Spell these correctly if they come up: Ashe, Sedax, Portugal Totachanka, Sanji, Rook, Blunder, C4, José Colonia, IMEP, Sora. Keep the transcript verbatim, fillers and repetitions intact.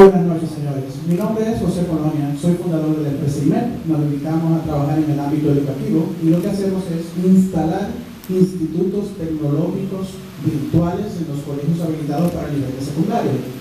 Buenas noches, señores. Mi nombre es José Colonia, soy fundador de la empresa I M E P. Nos dedicamos a trabajar en el ámbito educativo y lo que hacemos es instalar institutos tecnológicos virtuales en los colegios habilitados para el nivel de secundaria.